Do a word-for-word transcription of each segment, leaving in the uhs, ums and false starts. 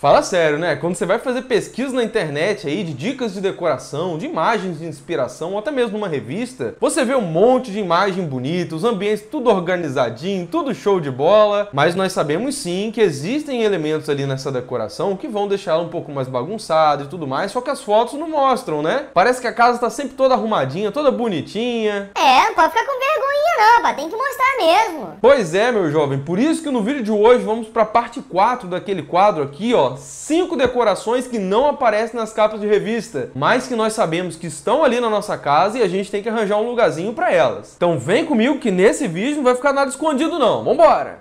Fala sério, né? Quando você vai fazer pesquisa na internet aí de dicas de decoração, de imagens de inspiração, ou até mesmo numa revista, você vê um monte de imagem bonita, os ambientes tudo organizadinho, tudo show de bola, mas nós sabemos sim que existem elementos ali nessa decoração que vão deixá-la um pouco mais bagunçada e tudo mais, só que as fotos não mostram, né? Parece que a casa tá sempre toda arrumadinha, toda bonitinha. É, não pode ficar com vergonha não, pá, tem que mostrar mesmo. Pois é, meu jovem, por isso que no vídeo de hoje vamos pra parte quatro daquele quadro aqui, ó, cinco decorações que não aparecem nas capas de revista, mas que nós sabemos que estão ali na nossa casa e a gente tem que arranjar um lugarzinho para elas. Então vem comigo que nesse vídeo não vai ficar nada escondido não, vambora!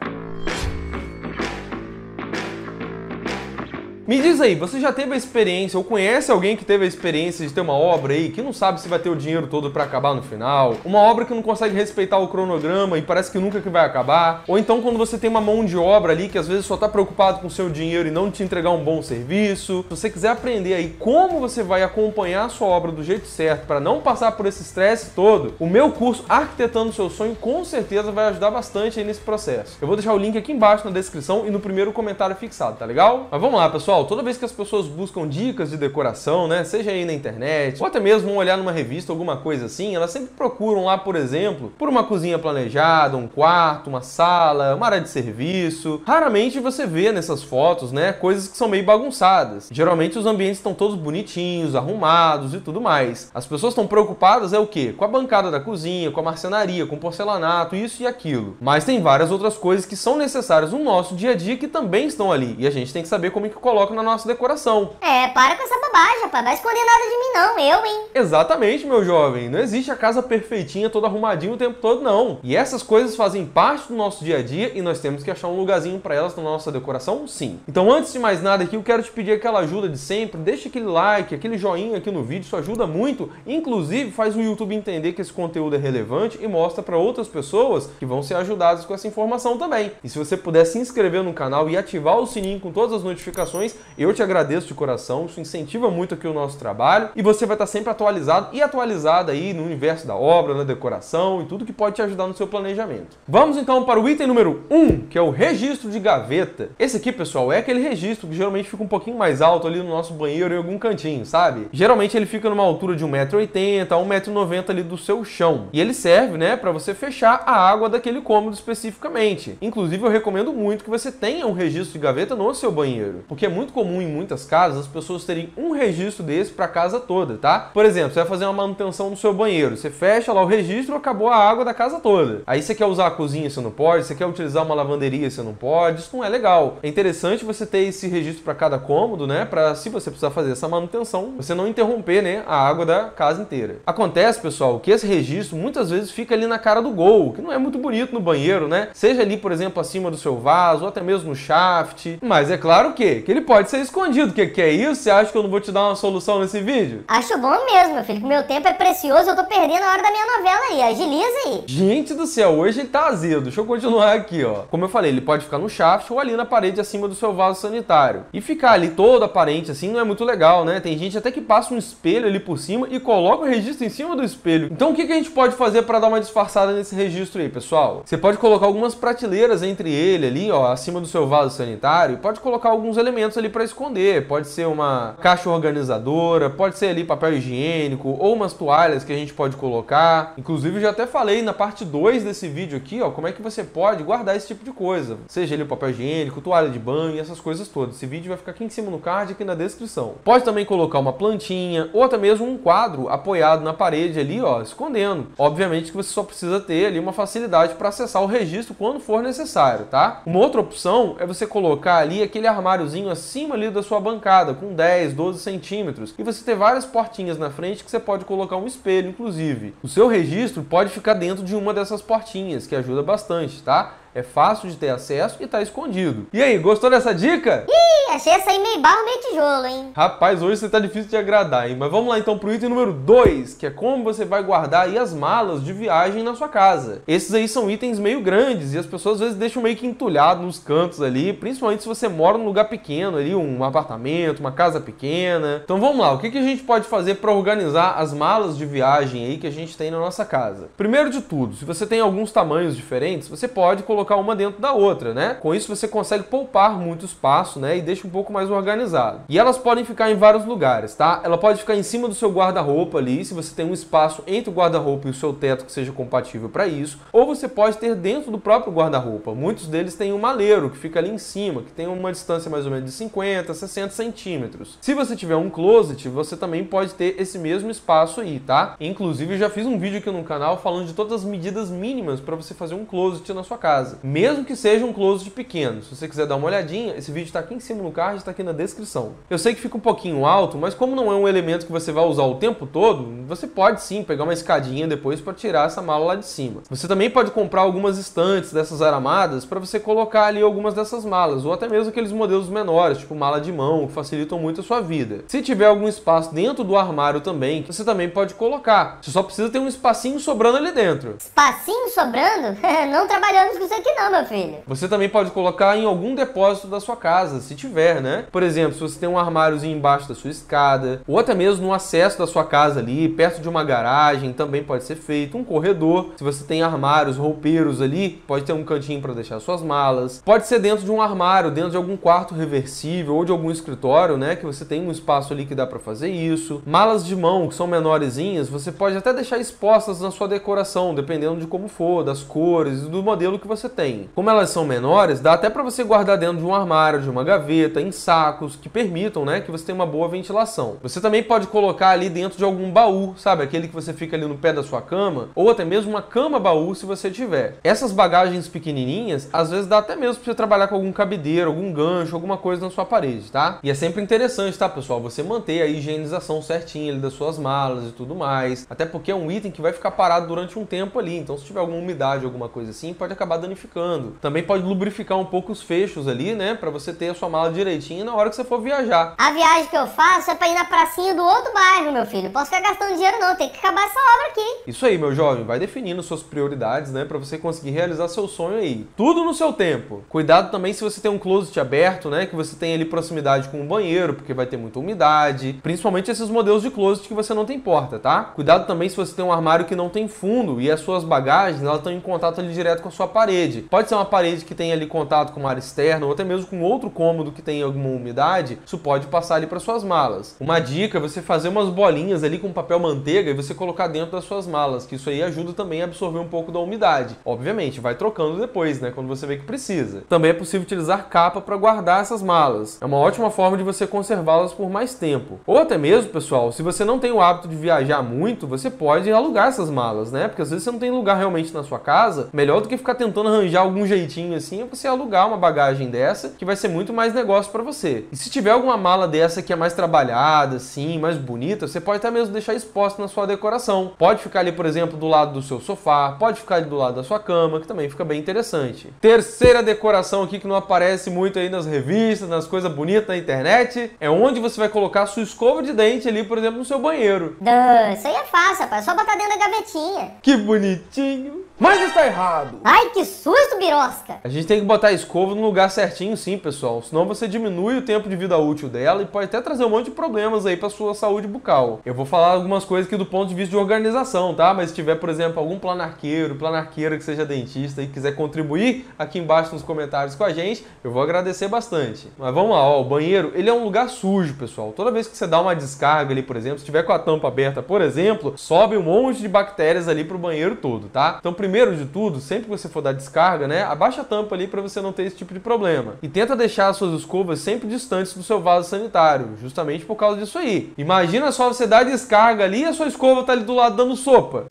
Me diz aí, você já teve a experiência ou conhece alguém que teve a experiência de ter uma obra aí que não sabe se vai ter o dinheiro todo pra acabar no final? Uma obra que não consegue respeitar o cronograma e parece que nunca que vai acabar? Ou então quando você tem uma mão de obra ali que às vezes só tá preocupado com o seu dinheiro e não te entregar um bom serviço? Se você quiser aprender aí como você vai acompanhar a sua obra do jeito certo pra não passar por esse estresse todo, o meu curso Arquitetando Seu Sonho com certeza vai ajudar bastante aí nesse processo. Eu vou deixar o link aqui embaixo na descrição e no primeiro comentário fixado, tá legal? Mas vamos lá, pessoal. Toda vez que as pessoas buscam dicas de decoração, né, seja aí na internet, ou até mesmo um olhar numa revista, alguma coisa assim, elas sempre procuram lá, por exemplo, por uma cozinha planejada, um quarto, uma sala, uma área de serviço. Raramente você vê nessas fotos, né, coisas que são meio bagunçadas. Geralmente os ambientes estão todos bonitinhos, arrumados e tudo mais. As pessoas estão preocupadas é o quê? Com a bancada da cozinha, com a marcenaria, com o porcelanato, isso e aquilo. Mas tem várias outras coisas que são necessárias no nosso dia a dia que também estão ali. E a gente tem que saber como é que coloca na nossa decoração. É, para com essa bobagem, rapaz. Vai esconder nada de mim não, eu, hein? Exatamente, meu jovem. Não existe a casa perfeitinha, toda arrumadinha o tempo todo, não. E essas coisas fazem parte do nosso dia a dia e nós temos que achar um lugarzinho para elas na nossa decoração, sim. Então, antes de mais nada aqui, eu quero te pedir aquela ajuda de sempre. Deixa aquele like, aquele joinha aqui no vídeo. Isso ajuda muito. Inclusive, faz o YouTube entender que esse conteúdo é relevante e mostra para outras pessoas que vão ser ajudadas com essa informação também. E se você puder se inscrever no canal e ativar o sininho com todas as notificações, eu te agradeço de coração, isso incentiva muito aqui o nosso trabalho e você vai estar sempre atualizado e atualizada aí no universo da obra, na decoração e tudo que pode te ajudar no seu planejamento. Vamos então para o item número um, que é o registro de gaveta. Esse aqui, pessoal, é aquele registro que geralmente fica um pouquinho mais alto ali no nosso banheiro em algum cantinho, sabe? Geralmente ele fica numa altura de um metro e oitenta, um metro e noventa ali do seu chão. E ele serve, né, para você fechar a água daquele cômodo especificamente. Inclusive, eu recomendo muito que você tenha um registro de gaveta no seu banheiro, porque é muito comum em muitas casas as pessoas terem um registro desse para a casa toda, tá? Por exemplo, você vai fazer uma manutenção no seu banheiro, você fecha lá o registro, acabou a água da casa toda. Aí você quer usar a cozinha, você não pode, você quer utilizar uma lavanderia, você não pode, isso não é legal. É interessante você ter esse registro para cada cômodo, né? Para se você precisar fazer essa manutenção, você não interromper, né, a água da casa inteira. Acontece, pessoal, que esse registro muitas vezes fica ali na cara do gol, que não é muito bonito no banheiro, né? Seja ali, por exemplo, acima do seu vaso, ou até mesmo no shaft. Mas é claro que, que ele pode Pode ser escondido. O que, que é isso? Você acha que eu não vou te dar uma solução nesse vídeo? Acho bom mesmo, meu filho, que meu tempo é precioso, eu tô perdendo a hora da minha novela aí. Agiliza aí. Gente do céu, hoje ele tá azedo. Deixa eu continuar aqui, ó. Como eu falei, ele pode ficar no shaft ou ali na parede acima do seu vaso sanitário. E ficar ali todo aparente assim não é muito legal, né? Tem gente até que passa um espelho ali por cima e coloca o registro em cima do espelho. Então o que, que a gente pode fazer pra dar uma disfarçada nesse registro aí, pessoal? Você pode colocar algumas prateleiras entre ele ali, ó, acima do seu vaso sanitário e pode colocar alguns elementos ali para esconder, pode ser uma caixa organizadora, pode ser ali papel higiênico ou umas toalhas que a gente pode colocar. Inclusive, eu já até falei na parte dois desse vídeo aqui, ó, como é que você pode guardar esse tipo de coisa, seja ali o papel higiênico, toalha de banho, essas coisas todas. Esse vídeo vai ficar aqui em cima no card, aqui na descrição. Pode também colocar uma plantinha ou até mesmo um quadro apoiado na parede ali, ó, escondendo. Obviamente que você só precisa ter ali uma facilidade para acessar o registro quando for necessário, tá? Uma outra opção é você colocar ali aquele armáriozinho assim acima ali da sua bancada, com dez, doze centímetros, e você ter várias portinhas na frente que você pode colocar um espelho, inclusive. O seu registro pode ficar dentro de uma dessas portinhas, que ajuda bastante, tá? É fácil de ter acesso e tá escondido. E aí, gostou dessa dica? Ih, achei essa aí meio barro, meio tijolo, hein? Rapaz, hoje você tá difícil de agradar, hein? Mas vamos lá então pro item número dois, que é como você vai guardar aí as malas de viagem na sua casa. Esses aí são itens meio grandes e as pessoas às vezes deixam meio que entulhado nos cantos ali, principalmente se você mora num lugar pequeno ali, um apartamento, uma casa pequena. Então vamos lá, o que que a gente pode fazer para organizar as malas de viagem aí que a gente tem na nossa casa? Primeiro de tudo, se você tem alguns tamanhos diferentes, você pode colocar colocar uma dentro da outra, né? Com isso você consegue poupar muito espaço, né? E deixa um pouco mais organizado. E elas podem ficar em vários lugares, tá? Ela pode ficar em cima do seu guarda-roupa ali, se você tem um espaço entre o guarda-roupa e o seu teto que seja compatível para isso. Ou você pode ter dentro do próprio guarda-roupa. Muitos deles têm um maleiro que fica ali em cima, que tem uma distância mais ou menos de cinquenta, sessenta centímetros. Se você tiver um closet, você também pode ter esse mesmo espaço aí, tá? Inclusive, eu já fiz um vídeo aqui no canal falando de todas as medidas mínimas para você fazer um closet na sua casa. Mesmo que seja um closet pequeno. Se você quiser dar uma olhadinha, esse vídeo está aqui em cima no card, está aqui na descrição. Eu sei que fica um pouquinho alto, mas como não é um elemento que você vai usar o tempo todo, você pode sim pegar uma escadinha depois para tirar essa mala lá de cima. Você também pode comprar algumas estantes dessas aramadas para você colocar ali algumas dessas malas, ou até mesmo aqueles modelos menores, tipo mala de mão, que facilitam muito a sua vida. Se tiver algum espaço dentro do armário também, você também pode colocar. Você só precisa ter um espacinho sobrando ali dentro. Espacinho sobrando? Não trabalhamos com isso aqui não, meu filho. Você também pode colocar em algum depósito da sua casa, se tiver, né? Por exemplo, se você tem um armáriozinho embaixo da sua escada, ou até mesmo no acesso da sua casa ali, perto de uma garagem, também pode ser feito. Um corredor, se você tem armários, roupeiros ali, pode ter um cantinho para deixar suas malas. Pode ser dentro de um armário, dentro de algum quarto reversível ou de algum escritório, né? Que você tem um espaço ali que dá para fazer isso. Malas de mão, que são menorzinhas, você pode até deixar expostas na sua decoração, dependendo de como for, das cores e do modelo que você tem. Como elas são menores, dá até para você guardar dentro de um armário, de uma gaveta, em sacos, que permitam, né, que você tenha uma boa ventilação. Você também pode colocar ali dentro de algum baú, sabe? Aquele que você fica ali no pé da sua cama, ou até mesmo uma cama-baú, se você tiver. Essas bagagens pequenininhas, às vezes dá até mesmo para você trabalhar com algum cabideiro, algum gancho, alguma coisa na sua parede, tá? E é sempre interessante, tá, pessoal? Você manter a higienização certinha ali das suas malas e tudo mais, até porque é um item que vai ficar parado durante um tempo ali, então se tiver alguma umidade, alguma coisa assim, pode acabar danificando. Também pode lubrificar um pouco os fechos ali, né, para você ter a sua mala direitinha na hora que você for viajar. A viagem que eu faço é para ir na pracinha do outro bairro, meu filho. Posso ficar gastando dinheiro não, tem que acabar essa obra aqui. Isso aí, meu jovem, vai definindo suas prioridades, né, para você conseguir realizar seu sonho aí. Tudo no seu tempo. Cuidado também se você tem um closet aberto, né, que você tem ali proximidade com o banheiro, porque vai ter muita umidade, principalmente esses modelos de closet que você não tem porta, tá? Cuidado também se você tem um armário que não tem fundo e as suas bagagens, elas estão em contato ali direto com a sua parede. Pode ser uma parede que tem ali contato com o ar externo ou até mesmo com outro cômodo que tem alguma umidade, isso pode passar ali para suas malas. Uma dica é você fazer umas bolinhas ali com papel manteiga e você colocar dentro das suas malas, que isso aí ajuda também a absorver um pouco da umidade. Obviamente, vai trocando depois, né, quando você vê que precisa. Também é possível utilizar capa para guardar essas malas. É uma ótima forma de você conservá-las por mais tempo. Ou até mesmo, pessoal, se você não tem o hábito de viajar muito, você pode alugar essas malas, né? Porque às vezes você não tem lugar realmente na sua casa, melhor do que ficar tentando arranjar algum jeitinho assim, é você alugar uma bagagem dessa, que vai ser muito mais negócio para você. E se tiver alguma mala dessa que é mais trabalhada, assim, mais bonita, você pode até mesmo deixar exposta na sua decoração. Pode ficar ali, por exemplo, do lado do seu sofá, pode ficar ali do lado da sua cama, que também fica bem interessante. Terceira decoração aqui que não aparece muito aí nas revistas, nas coisas bonitas na internet, é onde você vai colocar a sua escova de dente ali, por exemplo, no seu banheiro. Duh, isso aí é fácil, rapaz, só botar dentro da gavetinha. Que bonitinho. Mas está errado. Ai, que susto, birosca. A gente tem que botar a escova no lugar certinho sim, pessoal. Senão você diminui o tempo de vida útil dela e pode até trazer um monte de problemas aí para sua saúde bucal. Eu vou falar algumas coisas aqui do ponto de vista de organização, tá? Mas se tiver, por exemplo, algum planarqueiro, planarqueira que seja dentista e quiser contribuir aqui embaixo nos comentários com a gente, eu vou agradecer bastante. Mas vamos lá, ó. O banheiro, ele é um lugar sujo, pessoal. Toda vez que você dá uma descarga ali, por exemplo, se tiver com a tampa aberta, por exemplo, sobe um monte de bactérias ali pro banheiro todo, tá? Então, primeiro de tudo, sempre que você for dar descarga, né, abaixa a tampa ali para você não ter esse tipo de problema. E tenta deixar as suas escovas sempre distantes do seu vaso sanitário, justamente por causa disso aí. Imagina só você dar descarga ali e a sua escova tá ali do lado dando sopa.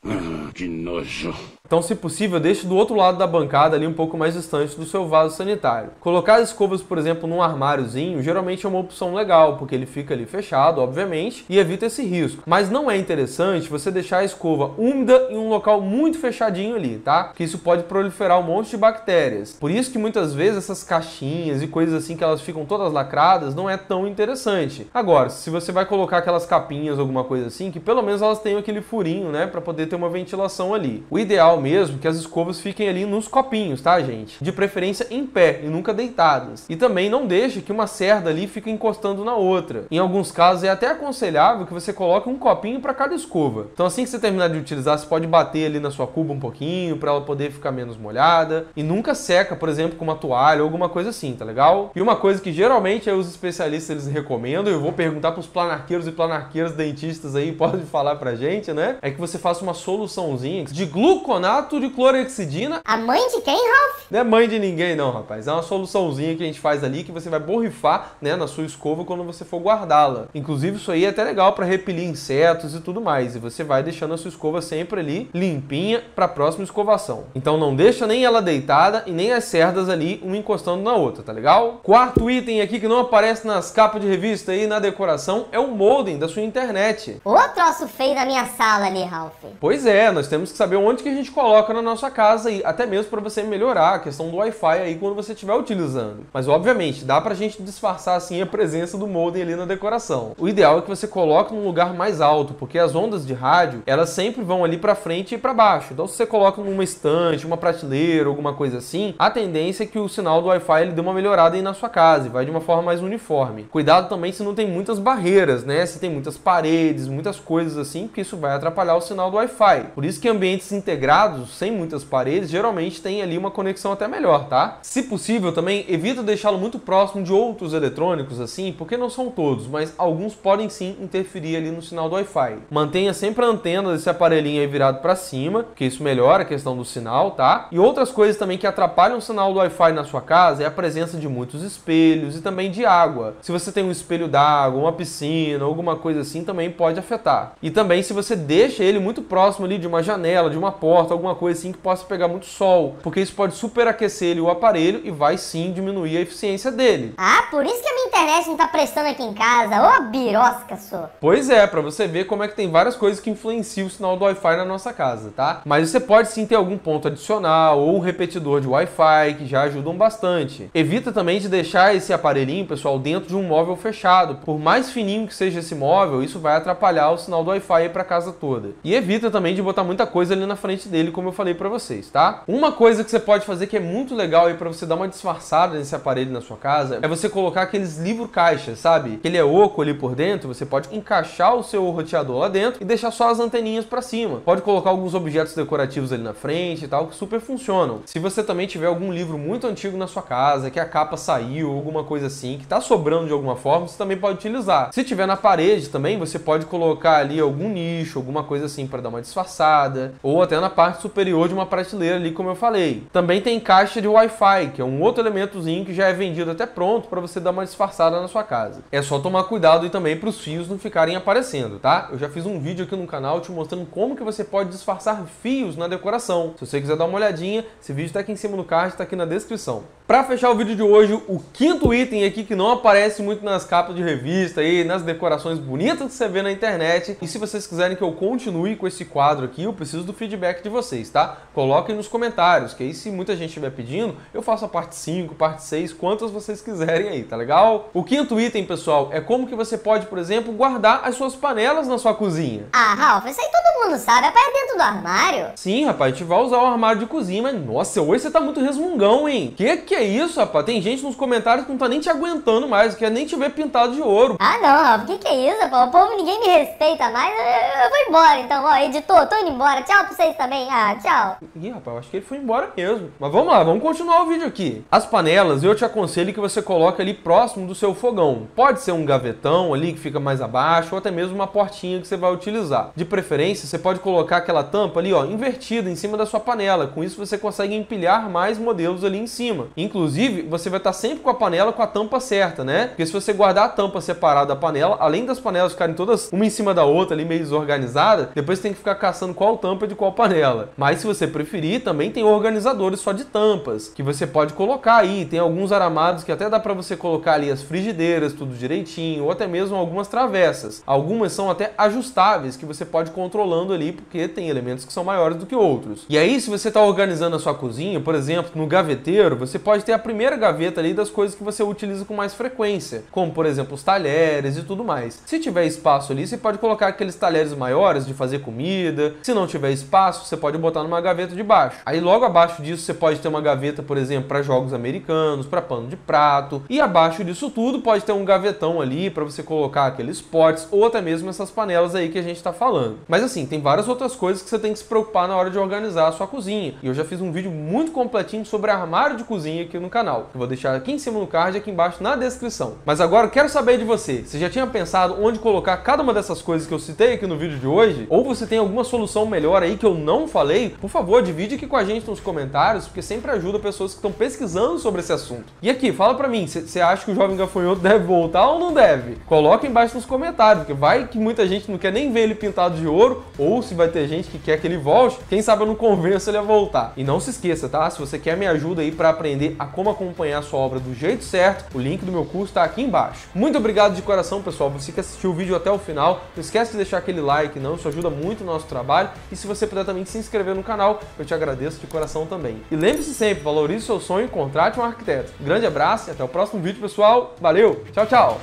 Que nojo. Então, se possível, deixe do outro lado da bancada ali um pouco mais distante do seu vaso sanitário. Colocar as escovas, por exemplo, num armáriozinho, geralmente é uma opção legal, porque ele fica ali fechado, obviamente, e evita esse risco. Mas não é interessante você deixar a escova úmida em um local muito fechadinho ali, tá? Porque isso pode proliferar um monte de bactérias. Por isso que muitas vezes essas caixinhas e coisas assim que elas ficam todas lacradas não é tão interessante. Agora, se você vai colocar aquelas capinhas, alguma coisa assim, que pelo menos elas tenham aquele furinho, né, para poder ter uma ventilação ali. O ideal ideal mesmo que as escovas fiquem ali nos copinhos, tá, gente? De preferência em pé e nunca deitadas. E também não deixe que uma cerda ali fique encostando na outra. Em alguns casos é até aconselhável que você coloque um copinho para cada escova. Então assim que você terminar de utilizar, você pode bater ali na sua cuba um pouquinho para ela poder ficar menos molhada. E nunca seca, por exemplo, com uma toalha ou alguma coisa assim, tá legal? E uma coisa que geralmente os especialistas eles recomendam, eu vou perguntar para os planarqueiros e planarqueiras dentistas aí, pode falar pra gente, né? É que você faça uma soluçãozinha de gluconato de clorhexidina. A mãe de quem, Ralph? Não é mãe de ninguém não, rapaz. É uma soluçãozinha que a gente faz ali que você vai borrifar, né, na sua escova quando você for guardá-la. Inclusive isso aí é até legal para repelir insetos e tudo mais. E você vai deixando a sua escova sempre ali limpinha para a próxima escovação. Então não deixa nem ela deitada e nem as cerdas ali uma encostando na outra, tá legal? Quarto item aqui que não aparece nas capas de revista e na decoração é o modem da sua internet. Ô troço feio da minha sala ali, Ralph. Pois é, nós temos que saber onde que a gente coloca na nossa casa e até mesmo para você melhorar a questão do Wi-Fi aí quando você estiver utilizando. Mas obviamente dá pra gente disfarçar assim a presença do modem ali na decoração. O ideal é que você coloque num lugar mais alto, porque as ondas de rádio elas sempre vão ali pra frente e pra baixo. Então se você coloca numa estante, uma prateleira, alguma coisa assim, a tendência é que o sinal do Wi-Fi ele dê uma melhorada aí na sua casa e vai de uma forma mais uniforme. Cuidado também se não tem muitas barreiras, né? Se tem muitas paredes, muitas coisas assim, porque isso vai atrapalhar o sinal do Wi-Fi. Por isso que ambientes integrados, sem muitas paredes, geralmente tem ali uma conexão até melhor, tá? Se possível também, evita deixá-lo muito próximo de outros eletrônicos assim, porque não são todos, mas alguns podem sim interferir ali no sinal do Wi-Fi. Mantenha sempre a antena desse aparelhinho aí virado para cima, porque isso melhora a questão do sinal, tá? E outras coisas também que atrapalham o sinal do Wi-Fi na sua casa é a presença de muitos espelhos e também de água. Se você tem um espelho d'água, uma piscina, alguma coisa assim, também pode afetar. E também se você deixa ele muito próximo ali de uma janela, de uma porta, alguma coisa assim que possa pegar muito sol, porque isso pode superaquecer ele, o aparelho, e vai sim diminuir a eficiência dele. Ah, por isso que a minha internet não tá prestando aqui em casa. Ô, birosca sua! Pois é, pra você ver como é que tem várias coisas que influenciam o sinal do Wi-Fi na nossa casa, tá? Mas você pode sim ter algum ponto adicional ou um repetidor de Wi-Fi que já ajudam bastante. Evita também de deixar esse aparelhinho, pessoal, dentro de um móvel fechado. Por mais fininho que seja esse móvel, isso vai atrapalhar o sinal do Wi-Fi pra casa toda. E evita também de botar muita coisa ali na frente dele, como eu falei pra vocês, tá? Uma coisa que você pode fazer que é muito legal aí pra você dar uma disfarçada nesse aparelho na sua casa é você colocar aqueles livro caixas, sabe? Que ele é oco ali por dentro, você pode encaixar o seu roteador lá dentro e deixar só as anteninhas pra cima. Pode colocar alguns objetos decorativos ali na frente e tal, que super funcionam. Se você também tiver algum livro muito antigo na sua casa, que a capa saiu, alguma coisa assim, que tá sobrando de alguma forma, você também pode utilizar. Se tiver na parede também, você pode colocar ali algum nicho, alguma coisa assim pra dar uma disfarçada, ou até na parte superior de uma prateleira ali, como eu falei. Também tem caixa de Wi-Fi, que é um outro elementozinho que já é vendido até pronto pra você dar uma disfarçada na sua casa. É só tomar cuidado e também pros fios não ficarem aparecendo, tá? Eu já fiz um vídeo aqui no canal te mostrando como que você pode disfarçar fios na decoração. Se você quiser dar uma olhadinha, esse vídeo tá aqui em cima no card, tá aqui na descrição. Pra fechar o vídeo de hoje, o quinto item aqui que não aparece muito nas capas de revista e nas decorações bonitas que você vê na internet. E se vocês quiserem que eu continue com esse quadro aqui, eu preciso do feedback de vocês, tá? Coloquem nos comentários, que aí se muita gente estiver pedindo, eu faço a parte cinco, parte seis, quantas vocês quiserem aí, tá legal? O quinto item, pessoal, é como que você pode, por exemplo, guardar as suas panelas na sua cozinha. Ah, Ralph, isso aí todo mundo sabe, é pra dentro do armário. Sim, rapaz, a gente vai usar o armário de cozinha, mas nossa, hoje você tá muito resmungão, hein? Que que é isso, rapaz? Tem gente nos comentários que não tá nem te aguentando mais, que quer nem te ver pintado de ouro. Ah, não, Ralph, que que é isso, rapaz? O povo, ninguém me respeita mais, eu, eu vou embora, então, ó, editor, tô indo embora, tchau pra vocês também, ah, tchau. Ih, rapaz, eu acho que ele foi embora mesmo. Mas vamos lá, vamos continuar o vídeo aqui. As panelas, eu te aconselho que você coloque ali próximo do seu fogão. Pode ser um gavetão ali que fica mais abaixo, ou até mesmo uma portinha que você vai utilizar. De preferência, você pode colocar aquela tampa ali, ó, invertida em cima da sua panela. Com isso, você consegue empilhar mais modelos ali em cima. Inclusive, você vai estar sempre com a panela com a tampa certa, né? Porque se você guardar a tampa separada da panela, além das panelas ficarem todas uma em cima da outra ali, meio desorganizada, depois você tem que ficar caçando qual tampa de qual panela. Mas se você preferir, também tem organizadores só de tampas, que você pode colocar aí. Tem alguns aramados que até dá pra você colocar ali as frigideiras, tudo direitinho, ou até mesmo algumas travessas. Algumas são até ajustáveis, que você pode ir controlando ali, porque tem elementos que são maiores do que outros. E aí, se você tá organizando a sua cozinha, por exemplo, no gaveteiro, você pode pode ter a primeira gaveta ali das coisas que você utiliza com mais frequência, como por exemplo os talheres e tudo mais. Se tiver espaço ali, você pode colocar aqueles talheres maiores de fazer comida. Se não tiver espaço, você pode botar numa gaveta de baixo. Aí logo abaixo disso você pode ter uma gaveta, por exemplo, para jogos americanos, para pano de prato, e abaixo disso tudo pode ter um gavetão ali para você colocar aqueles potes ou até mesmo essas panelas aí que a gente tá falando. Mas assim, tem várias outras coisas que você tem que se preocupar na hora de organizar a sua cozinha. E eu já fiz um vídeo muito completinho sobre armário de cozinha aqui no canal. Eu vou deixar aqui em cima no card e aqui embaixo na descrição. Mas agora eu quero saber de você. Você já tinha pensado onde colocar cada uma dessas coisas que eu citei aqui no vídeo de hoje? Ou você tem alguma solução melhor aí que eu não falei? Por favor, divide aqui com a gente nos comentários, porque sempre ajuda pessoas que estão pesquisando sobre esse assunto. E aqui, fala pra mim, você acha que o Jovem Gafanhoto deve voltar ou não deve? Coloca embaixo nos comentários, porque vai que muita gente não quer nem ver ele pintado de ouro, ou se vai ter gente que quer que ele volte, quem sabe eu não convenço ele a voltar. E não se esqueça, tá? Se você quer minha ajuda aí pra aprender a como acompanhar a sua obra do jeito certo, o link do meu curso tá aqui embaixo. Muito obrigado de coração, pessoal, você que assistiu o vídeo até o final. Não esquece de deixar aquele like, não, isso ajuda muito o nosso trabalho. E se você puder também se inscrever no canal, eu te agradeço de coração também. E lembre-se sempre, valorize o seu sonho e contrate um arquiteto. Um grande abraço e até o próximo vídeo, pessoal. Valeu, tchau, tchau!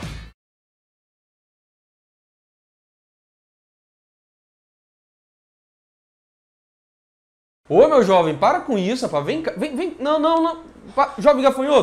Ô, meu jovem, para com isso, rapaz. Vem cá, vem, vem. Não, não, não. Pa... Jovem Gafanhoto.